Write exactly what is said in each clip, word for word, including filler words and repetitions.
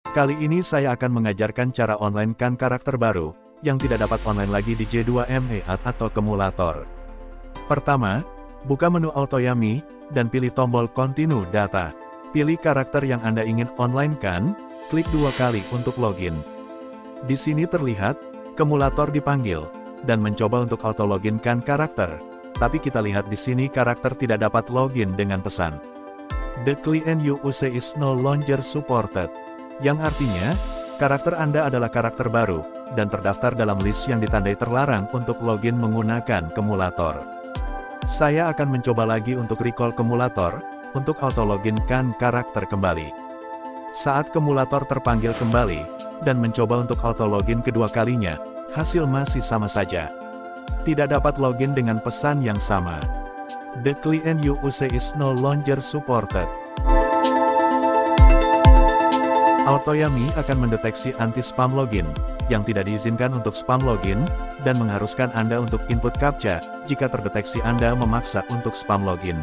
Kali ini saya akan mengajarkan cara onlinekan karakter baru, yang tidak dapat online lagi di J dua M E atau emulator. Pertama, buka menu AutoYami, dan pilih tombol Continue Data. Pilih karakter yang Anda ingin onlinekan, klik dua kali untuk login. Di sini terlihat, emulator dipanggil, dan mencoba untuk auto-loginkan karakter. Tapi kita lihat di sini karakter tidak dapat login dengan pesan. The client you use is no longer supported. Yang artinya, karakter Anda adalah karakter baru, dan terdaftar dalam list yang ditandai terlarang untuk login menggunakan emulator. Saya akan mencoba lagi untuk recall emulator, untuk auto-loginkan karakter kembali. Saat emulator terpanggil kembali, dan mencoba untuk auto-login kedua kalinya, hasil masih sama saja. Tidak dapat login dengan pesan yang sama. The client you use is no longer supported. AutoYami akan mendeteksi anti-spam login, yang tidak diizinkan untuk spam login, dan mengharuskan Anda untuk input CAPTCHA, jika terdeteksi Anda memaksa untuk spam login.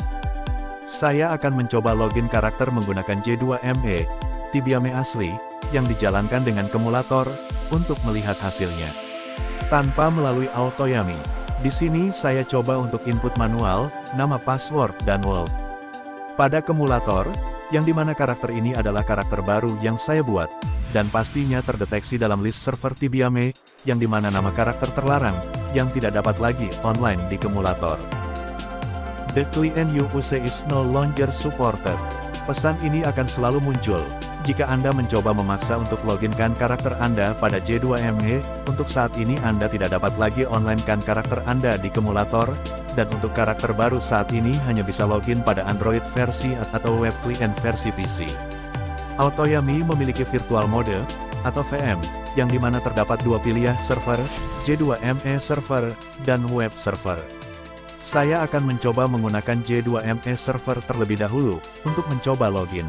Saya akan mencoba login karakter menggunakan J dua M E, Tibiame asli, yang dijalankan dengan emulator, untuk melihat hasilnya. Tanpa melalui AutoYami, di sini saya coba untuk input manual, nama password dan world. Pada emulator, yang dimana karakter ini adalah karakter baru yang saya buat, dan pastinya terdeteksi dalam list server Tibiame, yang dimana nama karakter terlarang, yang tidak dapat lagi online di emulator. The client you use is no longer supported. Pesan ini akan selalu muncul, jika Anda mencoba memaksa untuk loginkan karakter Anda pada J dua M E, untuk saat ini Anda tidak dapat lagi onlinekan karakter Anda di emulator, dan untuk karakter baru saat ini hanya bisa login pada Android versi atau web client versi P C. AutoYami memiliki virtual mode, atau V M, yang dimana terdapat dua pilihan server, J dua M E server, dan web server. Saya akan mencoba menggunakan J dua M E server terlebih dahulu, untuk mencoba login.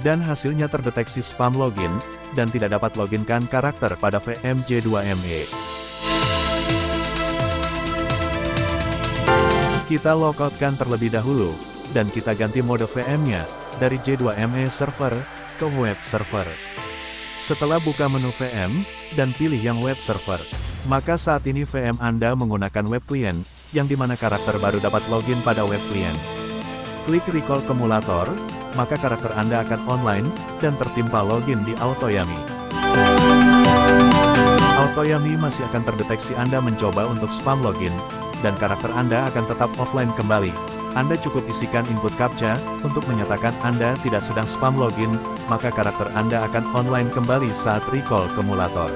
Dan hasilnya terdeteksi spam login, dan tidak dapat loginkan karakter pada V M J dua M E. Kita logoutkan terlebih dahulu, dan kita ganti mode V M-nya, dari J dua M E server, ke web server. Setelah buka menu V M, dan pilih yang web server, maka saat ini V M Anda menggunakan web client, yang dimana karakter baru dapat login pada web client. Klik recall emulator, maka karakter Anda akan online, dan tertimpa login di AutoYami. AutoYami masih akan terdeteksi Anda mencoba untuk spam login, dan karakter Anda akan tetap offline kembali. Anda cukup isikan input CAPTCHA, untuk menyatakan Anda tidak sedang spam login, maka karakter Anda akan online kembali saat recall emulator.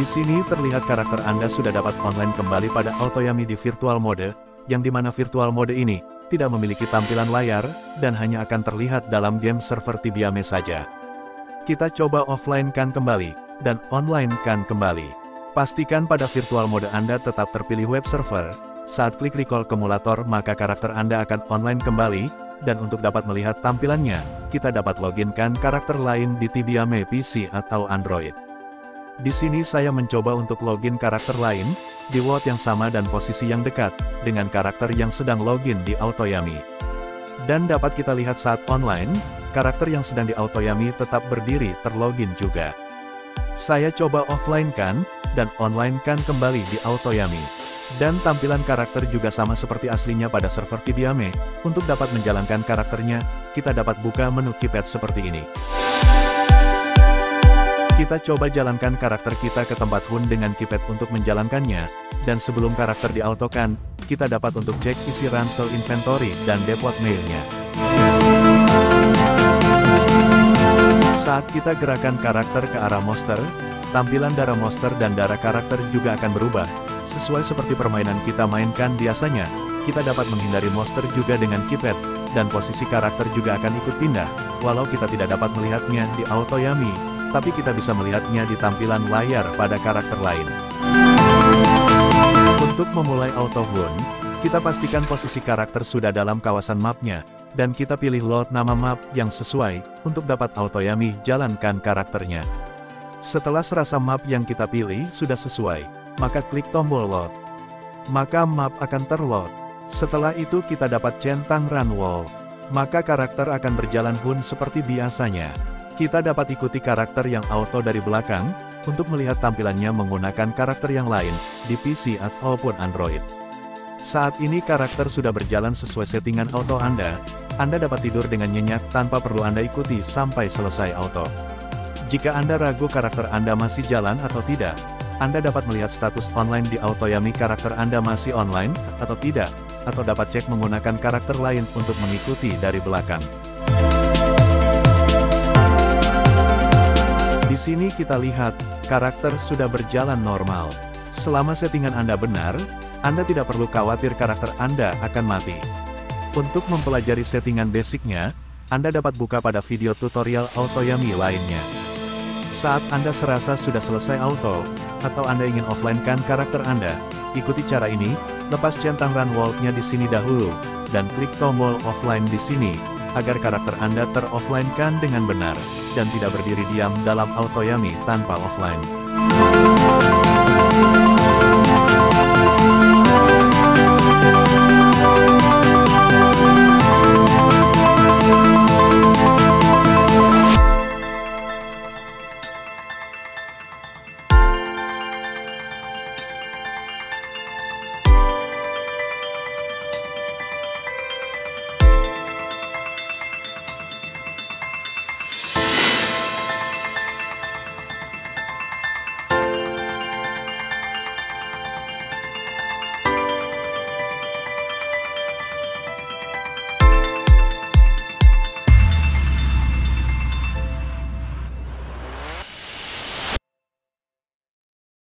Di sini terlihat karakter Anda sudah dapat online kembali pada AutoYami di virtual mode, yang dimana virtual mode ini, tidak memiliki tampilan layar, dan hanya akan terlihat dalam game server Tibiame saja. Kita coba offline-kan kembali, dan online-kan kembali. Pastikan pada virtual mode Anda tetap terpilih web server, saat klik recall emulator maka karakter Anda akan online kembali, dan untuk dapat melihat tampilannya, kita dapat loginkan karakter lain di Tibiame P C atau Android. Di sini saya mencoba untuk login karakter lain, di word yang sama dan posisi yang dekat, dengan karakter yang sedang login di AutoYami. Dan dapat kita lihat saat online, karakter yang sedang di AutoYami tetap berdiri terlogin juga. Saya coba offline-kan, dan online-kan kembali di AutoYami. Dan tampilan karakter juga sama seperti aslinya pada server Tibiame, untuk dapat menjalankan karakternya, kita dapat buka menu keypad seperti ini. Kita coba jalankan karakter kita ke tempat H U N dengan keypad untuk menjalankannya, dan sebelum karakter diautokan, kita dapat untuk cek isi ransel inventory dan depot mailnya. Saat kita gerakan karakter ke arah monster, tampilan darah monster dan darah karakter juga akan berubah, sesuai seperti permainan kita mainkan biasanya, kita dapat menghindari monster juga dengan keypad, dan posisi karakter juga akan ikut pindah, walau kita tidak dapat melihatnya di AutoYami. Tapi kita bisa melihatnya di tampilan layar pada karakter lain. Untuk memulai auto-H U N, kita pastikan posisi karakter sudah dalam kawasan mapnya, dan kita pilih load nama map yang sesuai, untuk dapat AutoYami jalankan karakternya. Setelah serasa map yang kita pilih sudah sesuai, maka klik tombol load. Maka map akan terload. Setelah itu kita dapat centang run wall. maka karakter akan berjalan pun seperti biasanya. Kita dapat ikuti karakter yang auto dari belakang, untuk melihat tampilannya menggunakan karakter yang lain, di P C ataupun Android. Saat ini karakter sudah berjalan sesuai settingan auto Anda, Anda dapat tidur dengan nyenyak tanpa perlu Anda ikuti sampai selesai auto. Jika Anda ragu karakter Anda masih jalan atau tidak, Anda dapat melihat status online di AutoYami karakter Anda masih online atau tidak, atau dapat cek menggunakan karakter lain untuk mengikuti dari belakang. Di sini kita lihat, karakter sudah berjalan normal. Selama settingan Anda benar, Anda tidak perlu khawatir karakter Anda akan mati. Untuk mempelajari settingan basicnya, Anda dapat buka pada video tutorial AutoYami lainnya. Saat Anda serasa sudah selesai auto, atau Anda ingin offline-kan karakter Anda, ikuti cara ini, lepas centang run wall-nya di sini dahulu, dan klik tombol offline di sini, agar karakter Anda ter-offline-kan dengan benar, dan tidak berdiri diam dalam AutoYami tanpa offline.